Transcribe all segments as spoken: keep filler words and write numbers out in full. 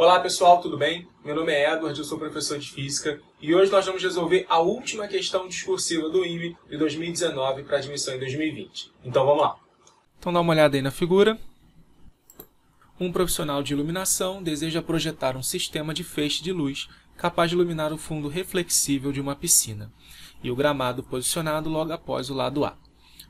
Olá pessoal, tudo bem? Meu nome é Edward, eu sou professor de Física e hoje nós vamos resolver a última questão discursiva do I M E de dois mil e dezenove para admissão em dois mil e vinte. Então vamos lá. Então dá uma olhada aí na figura. Um profissional de iluminação deseja projetar um sistema de feixe de luz capaz de iluminar o fundo reflexível de uma piscina e o gramado posicionado logo após o lado A.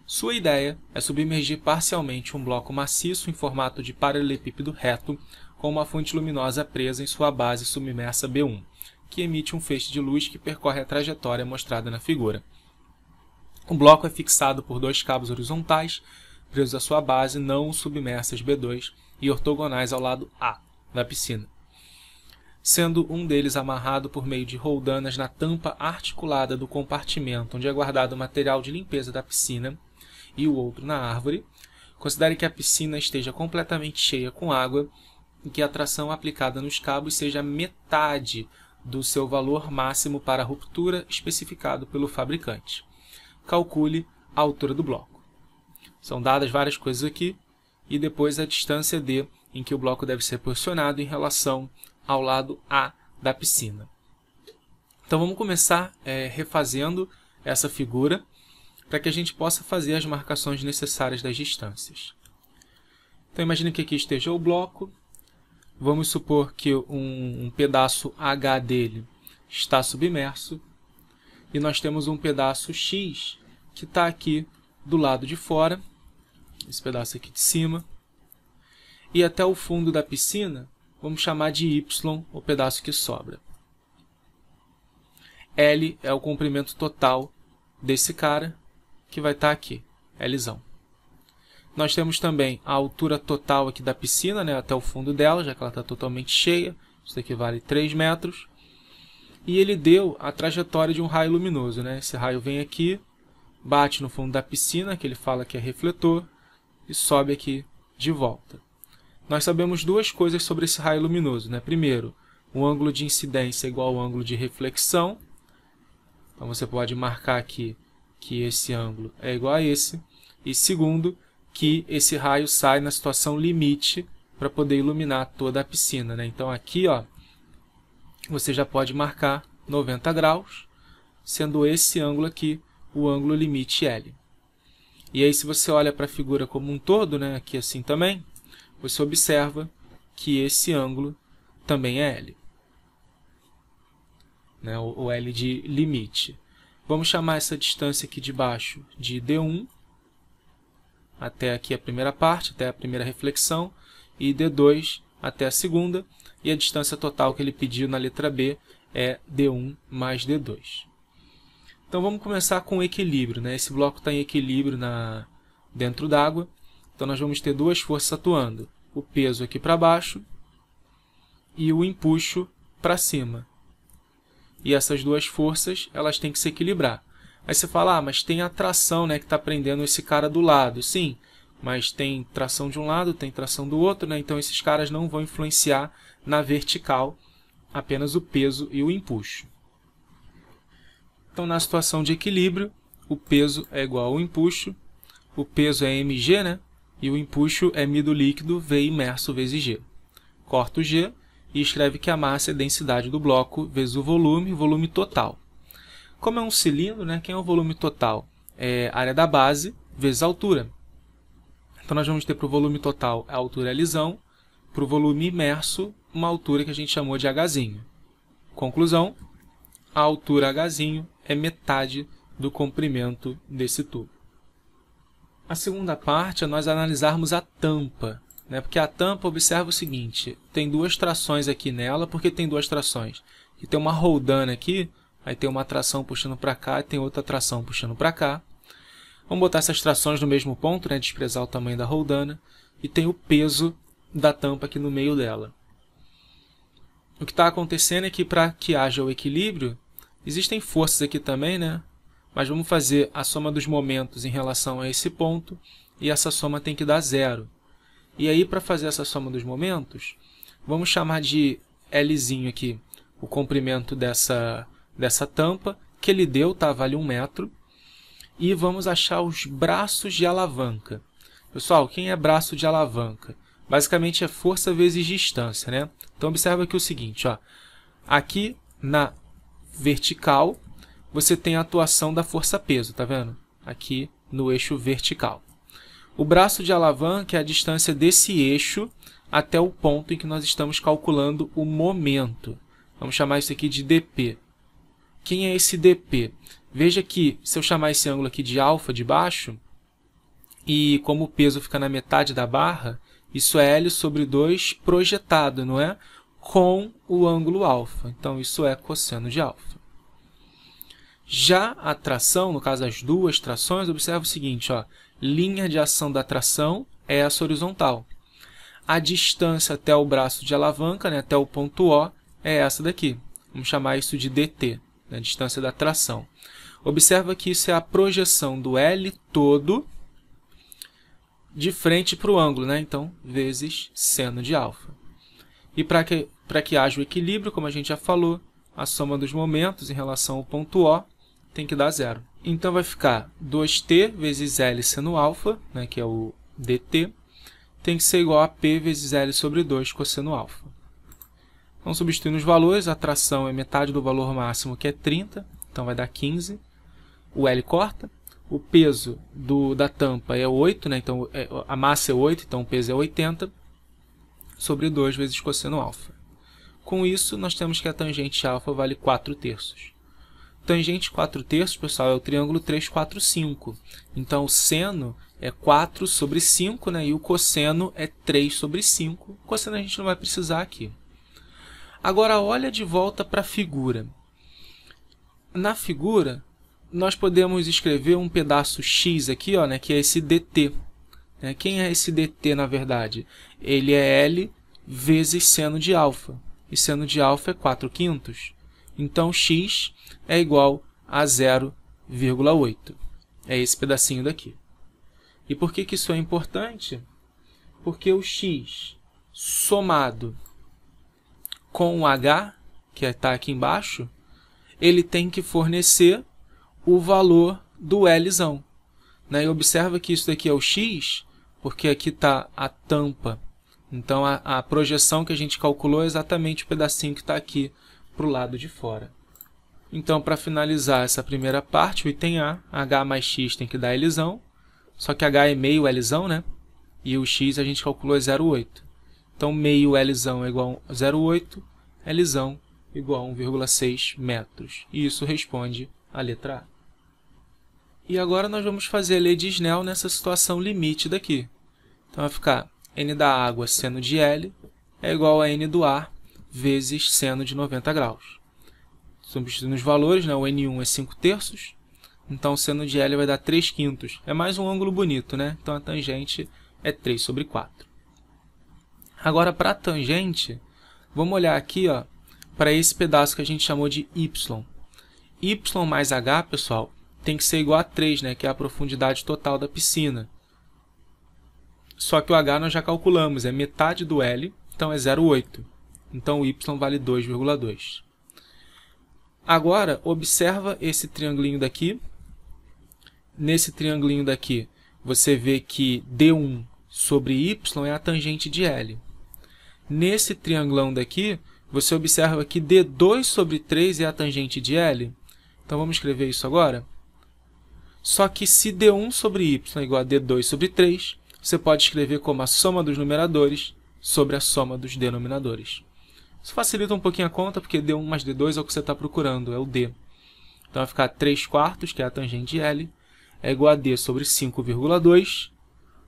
Sua ideia é submergir parcialmente um bloco maciço em formato de paralelepípedo reto com uma fonte luminosa presa em sua base submersa B um, que emite um feixe de luz que percorre a trajetória mostrada na figura. O bloco é fixado por dois cabos horizontais presos à sua base não submersas B dois e ortogonais ao lado A da piscina, sendo um deles amarrado por meio de roldanas na tampa articulada do compartimento onde é guardado o material de limpeza da piscina, e o outro na árvore. Considere que a piscina esteja completamente cheia com água e que a tração aplicada nos cabos seja metade do seu valor máximo para a ruptura especificado pelo fabricante. Calcule a altura do bloco. São dadas várias coisas aqui e depois a distância D em que o bloco deve ser posicionado em relação ao lado A da piscina. Então vamos começar é, refazendo essa figura, para que a gente possa fazer as marcações necessárias das distâncias. Então, imagine que aqui esteja o bloco. Vamos supor que um, um pedaço H dele está submerso. E nós temos um pedaço X que está aqui do lado de fora, esse pedaço aqui de cima. E até o fundo da piscina, vamos chamar de Y o pedaço que sobra. L é o comprimento total desse cara, que vai estar aqui, Lzão. Nós temos também a altura total aqui da piscina, né, até o fundo dela, já que ela está totalmente cheia. Isso aqui vale três metros. E ele deu a trajetória de um raio luminoso, né? Esse raio vem aqui, bate no fundo da piscina, que ele fala que é refletor, e sobe aqui de volta. Nós sabemos duas coisas sobre esse raio luminoso, né? Primeiro, o ângulo de incidência é igual ao ângulo de reflexão. Então você pode marcar aqui que esse ângulo é igual a esse, e segundo, que esse raio sai na situação limite para poder iluminar toda a piscina, né? Então aqui, ó, você já pode marcar noventa graus, sendo esse ângulo aqui o ângulo limite L. E aí, se você olha para a figura como um todo, né, aqui assim também, você observa que esse ângulo também é L, né? O L de limite. Vamos chamar essa distância aqui de baixo de D um, até aqui a primeira parte, até a primeira reflexão, e D dois até a segunda, e a distância total que ele pediu na letra B é D um mais D dois. Então vamos começar com o equilíbrio, né? Esse bloco está em equilíbrio na... dentro d'água, então nós vamos ter duas forças atuando, o peso aqui para baixo e o empuxo para cima. E essas duas forças, elas têm que se equilibrar. Aí você fala, ah, mas tem a tração, né, que está prendendo esse cara do lado. Sim, mas tem tração de um lado, tem tração do outro, né? Então esses caras não vão influenciar na vertical, apenas o peso e o empuxo. Então, na situação de equilíbrio, o peso é igual ao empuxo. O peso é mg, né? E o empuxo é mi do líquido, V imerso vezes G. Corta o G e escreve que a massa é a densidade do bloco vezes o volume, volume total. Como é um cilindro, né, quem é o volume total? É a área da base vezes a altura. Então, nós vamos ter para o volume total a altura Lzão, para o volume imerso, uma altura que a gente chamou de Hzinho. Conclusão, a altura Hzinho é metade do comprimento desse tubo. A segunda parte é nós analisarmos a tampa, porque a tampa, observa o seguinte, tem duas trações aqui nela. Por que tem duas trações? E tem uma roldana aqui, aí tem uma tração puxando para cá e tem outra tração puxando para cá. Vamos botar essas trações no mesmo ponto, né, desprezar o tamanho da roldana. E tem o peso da tampa aqui no meio dela. O que está acontecendo é que, para que haja o equilíbrio, existem forças aqui também, né? Mas vamos fazer a soma dos momentos em relação a esse ponto, e essa soma tem que dar zero. E aí, para fazer essa soma dos momentos, vamos chamar de Lzinho aqui o comprimento dessa, dessa tampa, que ele deu, tá? Vale um metro. E vamos achar os braços de alavanca. Pessoal, quem é braço de alavanca? basicamente é força vezes distância, né? Então, observa aqui o seguinte, ó. Aqui na vertical, você tem a atuação da força-peso, tá vendo? Aqui no eixo vertical. O braço de alavanca é a distância desse eixo até o ponto em que nós estamos calculando o momento. Vamos chamar isso aqui de D P. Quem é esse D P? Veja que, se eu chamar esse ângulo aqui de alfa de baixo, e como o peso fica na metade da barra, isso é L sobre dois projetado, não é? Com o ângulo alfa. Então, isso é cosseno de alfa. Já a tração, no caso as duas trações, observa o seguinte, ó, linha de ação da tração é essa horizontal. A distância até o braço de alavanca, né, até o ponto O, é essa daqui. Vamos chamar isso de D T, né, distância da tração. Observa que isso é a projeção do L todo de frente para o ângulo, né? Então, vezes seno de alfa. E para que, para que haja o equilíbrio, como a gente já falou, a soma dos momentos em relação ao ponto O tem que dar zero. Então, vai ficar dois T vezes L seno alfa, né, que é o D T, tem que ser igual a P vezes L sobre dois cosseno alfa. Então, substituindo os valores, a tração é metade do valor máximo, que é trinta, então vai dar quinze. O L corta. O peso do, da tampa é oito, né? Então, é, a massa é oito, então o peso é oitenta, sobre dois vezes cosseno alfa. Com isso, nós temos que a tangente alfa vale quatro terços. Tangente quatro terços, pessoal, é o triângulo três, quatro, cinco. Então, o seno é quatro sobre cinco, né? E o cosseno é três sobre cinco. O cosseno a gente não vai precisar aqui. Agora, olha de volta para a figura. Na figura, nós podemos escrever um pedaço x aqui, ó, né, que é esse dt. Né? Quem é esse dt, na verdade? Ele é L vezes seno de alfa. E seno de alfa é quatro quintos. Então, x é igual a zero vírgula oito. É esse pedacinho daqui. E por que, que isso é importante? Porque o x somado com o h, que está aqui embaixo, ele tem que fornecer o valor do Lzão. Né? E observa que isso daqui é o x, porque aqui está a tampa. Então, a, a projeção que a gente calculou é exatamente o pedacinho que está aqui para o lado de fora. Então, para finalizar essa primeira parte, o item A, h mais x tem que dar Lzão, só que h é meio Lzão, né? E o x a gente calculou é zero vírgula oito. Então, meio Lzão é igual a zero vírgula oito, Lzão igual a um vírgula seis metros. E isso responde a letra A. E agora nós vamos fazer a lei de Snell nessa situação limite daqui. Então, vai ficar n da água seno de L é igual a n do ar vezes seno de noventa graus. Substituindo os valores, né? O n um é cinco terços, então o seno de L vai dar três quintos. É mais um ângulo bonito, né? Então, a tangente é três sobre quatro. Agora, para a tangente, vamos olhar aqui para esse pedaço que a gente chamou de y. Y mais h, pessoal, tem que ser igual a três, né? Que é a profundidade total da piscina. Só que o h nós já calculamos, é metade do L, então é zero vírgula oito. Então, o y vale dois vírgula dois. Agora, observa esse triangulinho daqui. Nesse triangulinho daqui, você vê que D um sobre y é a tangente de L. Nesse triangulão daqui, você observa que D dois sobre três é a tangente de L. Então, vamos escrever isso agora? Só que se D um sobre y é igual a D dois sobre três, você pode escrever como a soma dos numeradores sobre a soma dos denominadores. Isso facilita um pouquinho a conta, porque D um mais D dois é o que você está procurando, é o D. Então, vai ficar três quartos, que é a tangente de L, é igual a D sobre cinco vírgula dois.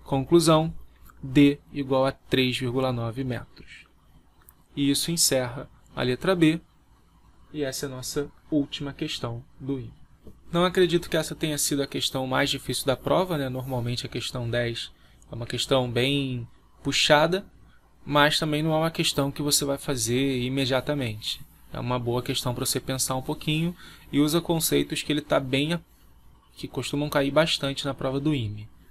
Conclusão, D igual a três vírgula nove metros. E isso encerra a letra B. E essa é a nossa última questão do I M E. Não acredito que essa tenha sido a questão mais difícil da prova, né? Normalmente a questão dez é uma questão bem puxada, mas também não é uma questão que você vai fazer imediatamente. É uma boa questão para você pensar um pouquinho e usa conceitos que ele tá bem, que costumam cair bastante na prova do I M E.